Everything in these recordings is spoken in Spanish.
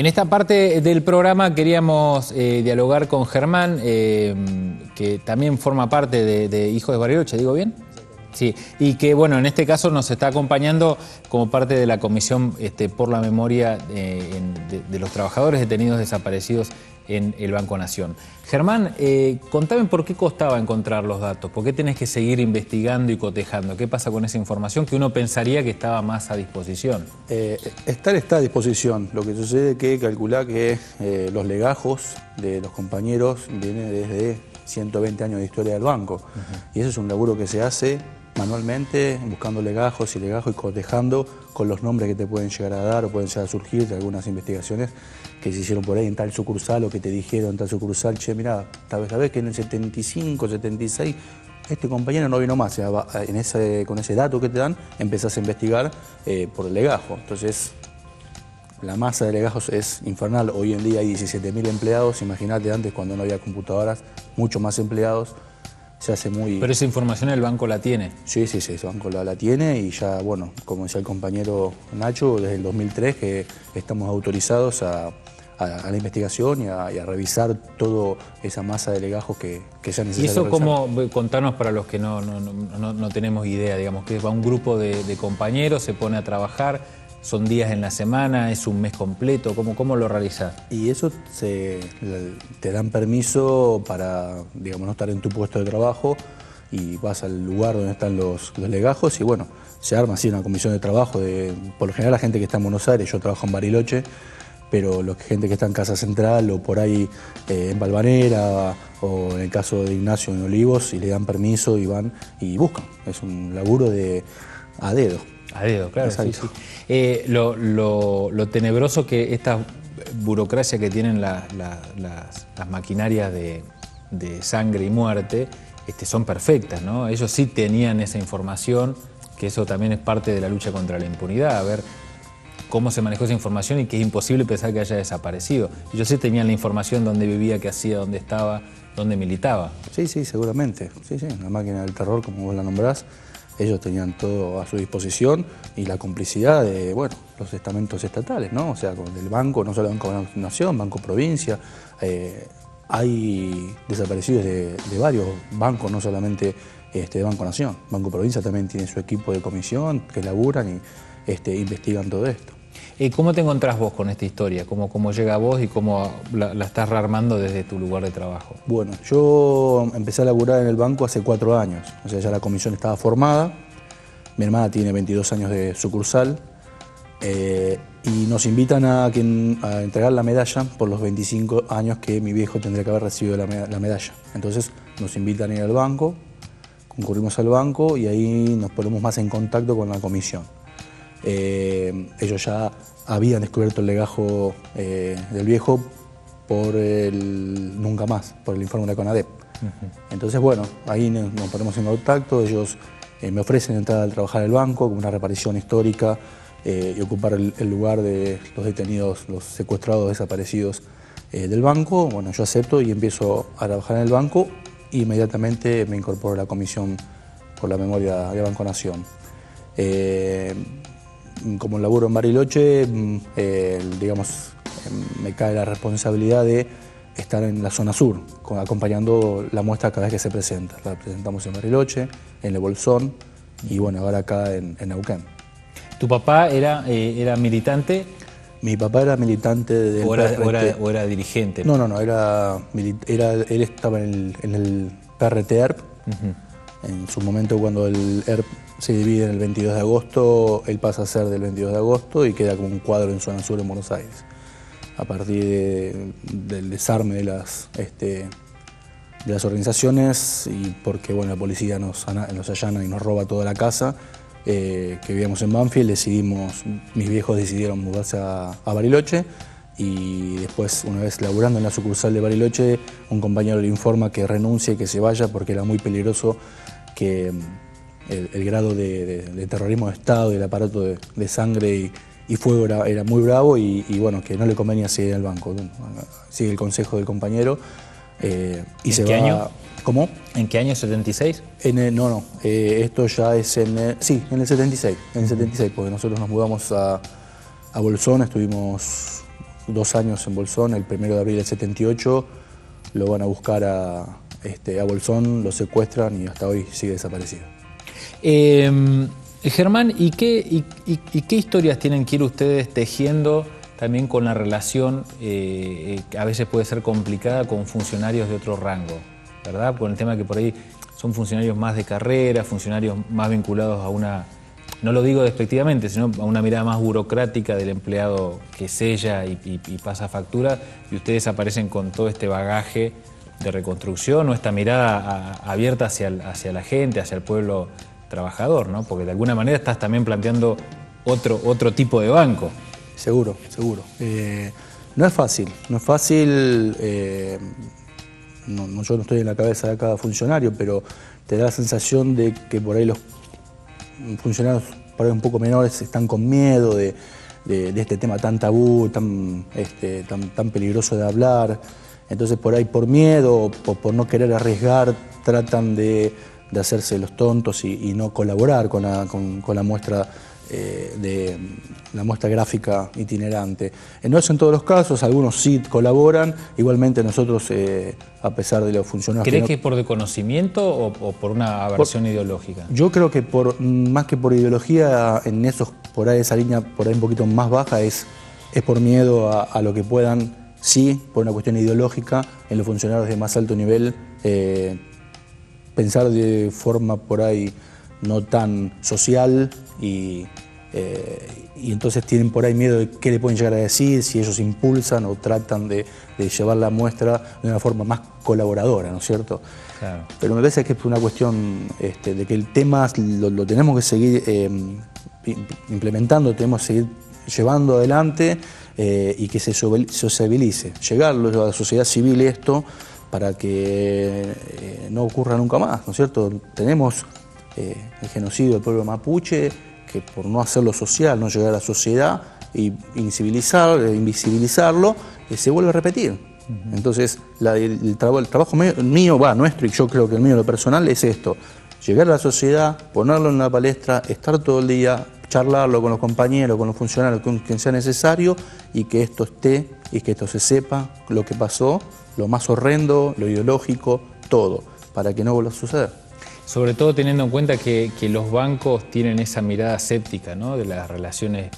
En esta parte del programa queríamos dialogar con Germán, que también forma parte de Hijos de Bariloche, ¿digo bien? Sí, y que bueno, en este caso nos está acompañando como parte de la Comisión por la Memoria de los Trabajadores Detenidos Desaparecidos en el Banco Nación. Germán, contame por qué costaba encontrar los datos, por qué tenés que seguir investigando y cotejando, qué pasa con esa información que uno pensaría que estaba más a disposición. Está a disposición, lo que sucede es que calculá que los legajos de los compañeros vienen desde 120 años de historia del banco. Y eso es un laburo que se hace manualmente, buscando legajos y legajos y cotejando con los nombres que te pueden llegar a dar o pueden llegar a surgir de algunas investigaciones que se hicieron por ahí en tal sucursal o que te dijeron en tal sucursal, che, mirá, sabés que en el 75, 76, este compañero no vino más. O sea, con ese dato que te dan, empezás a investigar por el legajo. Entonces, la masa de legajos es infernal. Hoy en día hay 17.000 empleados. Imagínate antes, cuando no había computadoras, mucho más empleados. Se hace muy... Pero esa información el banco la tiene. Sí, sí, sí, el banco la tiene y ya, bueno, como decía el compañero Nacho, desde el 2003 que estamos autorizados a la investigación y a revisar toda esa masa de legajos que sea necesario. ¿Y eso cómo, contarnos para los que no tenemos idea, digamos, que va un grupo de compañeros, se pone a trabajar, son días en la semana, es un mes completo, ¿cómo lo realizás? Y eso te dan permiso para, digamos, no estar en tu puesto de trabajo y vas al lugar donde están los legajos y bueno, se arma así una comisión de trabajo. Por lo general la gente que está en Buenos Aires, yo trabajo en Bariloche, pero la gente que está en Casa Central o por ahí en Valvanera o en el caso de Ignacio en Olivos, y le dan permiso y van y buscan. Es un laburo a dedo. A dedo, claro. Sí, sí. Lo tenebroso que esta burocracia que tienen las maquinarias de sangre y muerte son perfectas, ¿no? Ellos sí tenían esa información, que eso también es parte de la lucha contra la impunidad, a ver cómo se manejó esa información y que es imposible pensar que haya desaparecido. Ellos sí tenían la información, dónde vivía, qué hacía, dónde estaba, dónde militaba. Sí, sí, seguramente. Sí, sí, la máquina del terror, como vos la nombrás. Ellos tenían todo a su disposición y la complicidad de, bueno, los estamentos estatales, ¿no? O sea, con el banco, no solo Banco Nación, Banco Provincia. Hay desaparecidos de varios bancos, no solamente de Banco Nación. Banco Provincia también tiene su equipo de comisión que laburan y investigan todo esto. ¿Y cómo te encontrás vos con esta historia? ¿Cómo llega a vos y cómo la estás rearmando desde tu lugar de trabajo? Bueno, yo empecé a laburar en el banco hace 4 años. O sea, ya la comisión estaba formada. Mi hermana tiene 22 años de sucursal. Y nos invitan a entregar la medalla por los 25 años que mi viejo tendría que haber recibido la medalla. Entonces nos invitan a ir al banco, concurrimos al banco y ahí nos ponemos más en contacto con la comisión. Ellos ya habían descubierto el legajo del viejo por el nunca más, por el informe de Conadep. Entonces, bueno, ahí nos ponemos en contacto. Ellos me ofrecen entrar a trabajar en el banco como una reparación histórica y ocupar el lugar de los detenidos, los secuestrados, desaparecidos del banco. Bueno, yo acepto y empiezo a trabajar en el banco e inmediatamente me incorporo a la Comisión por la Memoria de Banco Nación. Como laburo en Bariloche, digamos, me cae la responsabilidad de estar en la zona sur, acompañando la muestra cada vez que se presenta. La presentamos en Bariloche, en Le Bolsón y bueno, ahora acá en Neuquén. ¿Tu papá era militante? Mi papá era militante del PRT. ¿O era dirigente? No, no, no, él estaba en el PRT ERP. En su momento, cuando el ERP se divide en el 22 de agosto, él pasa a ser del 22 de agosto y queda como un cuadro en zona sur en Buenos Aires. A partir del desarme de las organizaciones y porque bueno, la policía nos allana y nos roba toda la casa que vivíamos en Banfield, mis viejos decidieron mudarse a Bariloche y después, una vez laburando en la sucursal de Bariloche, un compañero le informa que renuncie, que se vaya porque era muy peligroso que... El grado de terrorismo de Estado y el aparato de sangre y fuego era muy bravo y bueno, que no le convenía seguir al banco. Sigue el consejo del compañero y ¿en se qué va... año? ¿Cómo? ¿En qué año? ¿76? Esto ya es en el 76. En el 76, porque nosotros nos mudamos a Bolsón, estuvimos 2 años en Bolsón, el 1 de abril del 78, lo van a buscar a Bolsón, lo secuestran y hasta hoy sigue desaparecido. Germán, ¿y qué historias tienen que ir ustedes tejiendo también con la relación, a veces puede ser complicada, con funcionarios de otro rango, ¿verdad? Con el tema que por ahí son funcionarios más de carrera, funcionarios más vinculados a una, no lo digo despectivamente, sino a una mirada más burocrática del empleado que sella y pasa factura, y ustedes aparecen con todo este bagaje de reconstrucción o esta mirada abierta hacia la gente, hacia el pueblo trabajador, ¿no? Porque de alguna manera estás también planteando otro tipo de banco. Seguro, seguro. No es fácil, yo no estoy en la cabeza de cada funcionario, pero te da la sensación de que por ahí los funcionarios por ahí un poco menores están con miedo de este tema tan tabú, tan peligroso de hablar. Entonces por ahí por miedo o por no querer arriesgar tratan de hacerse los tontos y no colaborar con la muestra de la muestra gráfica itinerante. No es en todos los casos, algunos sí colaboran, igualmente nosotros, a pesar de los funcionarios... ¿Crees que es por desconocimiento o por una aversión ideológica? Yo creo que más que por ideología, en esos, por ahí esa línea por ahí un poquito más baja, es por miedo a lo que puedan, sí, por una cuestión ideológica, en los funcionarios de más alto nivel, pensar de forma por ahí no tan social y entonces tienen por ahí miedo de qué le pueden llegar a decir, si ellos impulsan o tratan de llevar la muestra de una forma más colaboradora, ¿no es cierto? Claro. Pero me parece que es una cuestión de que el tema lo tenemos que seguir implementando, tenemos que seguir llevando adelante y que se sociabilice, llegarlo a la sociedad civil esto para que no ocurra nunca más, ¿no es cierto? Tenemos el genocidio del pueblo mapuche, que por no hacerlo social, no llegar a la sociedad y invisibilizarlo, se vuelve a repetir. Uh-huh. Entonces, el trabajo mío, nuestro, y yo creo que el mío, lo personal, es esto. Llegar a la sociedad, ponerlo en la palestra, estar todo el día, charlarlo con los compañeros, con los funcionarios, con quien sea necesario, y que esto esté, y que esto se sepa, lo que pasó, lo más horrendo, lo ideológico, todo, para que no vuelva a suceder. Sobre todo teniendo en cuenta que los bancos tienen esa mirada aséptica, ¿no? De las relaciones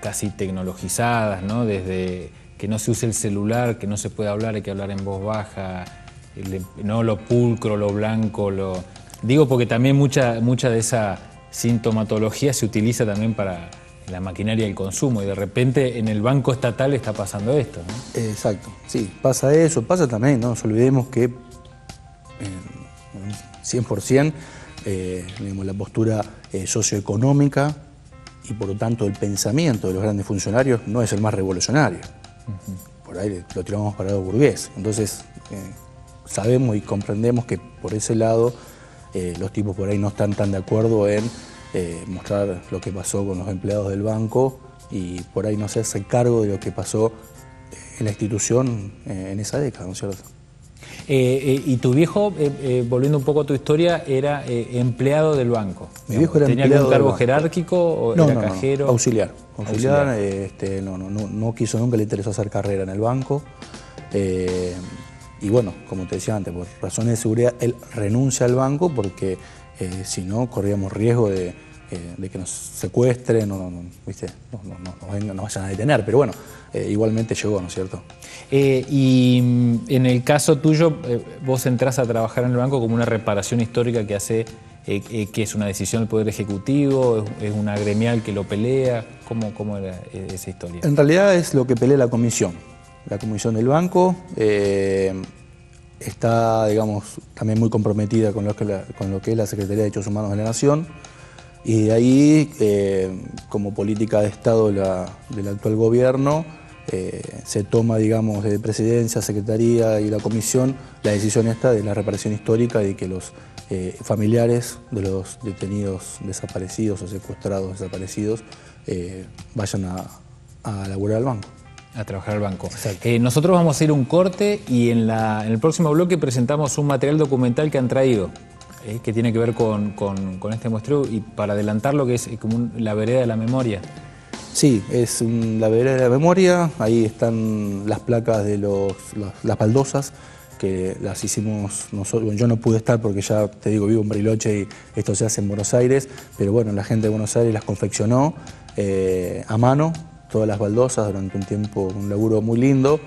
casi tecnologizadas, ¿no? Desde que no se use el celular, que no se puede hablar, hay que hablar en voz baja, no lo pulcro, lo blanco, lo... Digo porque también mucha de esa sintomatología se utiliza también para la maquinaria del consumo y de repente en el banco estatal está pasando esto, ¿no? Exacto, sí, pasa eso, pasa también, no nos olvidemos que... 100%, digamos, la postura socioeconómica y por lo tanto el pensamiento de los grandes funcionarios no es el más revolucionario. Uh-huh. Por ahí lo tiramos para el lado burgués. Entonces sabemos y comprendemos que por ese lado los tipos por ahí no están tan de acuerdo en mostrar lo que pasó con los empleados del banco y por ahí no hacerse cargo de lo que pasó en la institución en esa década, ¿no es cierto? Y tu viejo, volviendo un poco a tu historia, era empleado del banco. Mi viejo era ¿tenía algún cargo jerárquico o no, era cajero? No, auxiliar. No quiso, nunca le interesó hacer carrera en el banco. Y bueno, como te decía antes, por razones de seguridad, él renuncia al banco porque si no, corríamos riesgo de que nos secuestren, no vayan a detener, pero bueno, igualmente llegó, ¿no es cierto? Y en el caso tuyo, vos entrás a trabajar en el banco como una reparación histórica que hace, que es una decisión del Poder Ejecutivo, es una gremial que lo pelea, ¿cómo era esa historia? En realidad es lo que pelea la comisión del banco, está, digamos, también muy comprometida con lo que es la Secretaría de Derechos Humanos de la Nación. Y de ahí, como política de Estado del actual gobierno, se toma, digamos, desde Presidencia, Secretaría y la Comisión, la decisión esta de la reparación histórica y que los familiares de los detenidos desaparecidos o secuestrados desaparecidos vayan a laburar al banco. A trabajar al banco. Nosotros vamos a ir un corte y en el próximo bloque presentamos un material documental que han traído, que tiene que ver con este muestreo y para adelantar lo que es como la Vereda de la Memoria. Sí, es la Vereda de la Memoria, ahí están las placas de las baldosas, que las hicimos nosotros. Bueno, yo no pude estar porque ya, te digo, vivo en Bariloche y esto se hace en Buenos Aires, pero bueno, la gente de Buenos Aires las confeccionó a mano, todas las baldosas durante un tiempo, un laburo muy lindo,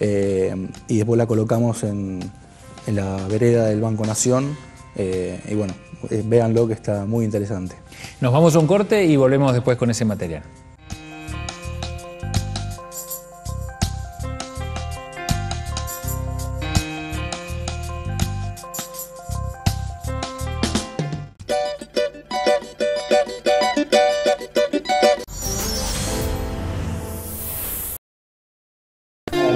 y después la colocamos en la vereda del Banco Nación, y bueno, véanlo que está muy interesante. Nos vamos a un corte y volvemos después con ese material.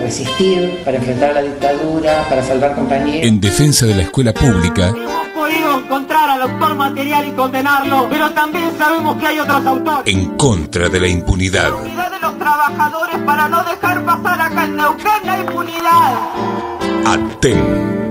Resistir, para enfrentar la dictadura, para salvar compañeros. En defensa de la escuela pública. Hemos podido encontrar al autor material y condenarlo, pero también sabemos que hay otros autores. En contra de la impunidad. La unidad de los trabajadores para no dejar pasar acá en Neuquén la impunidad. Aten.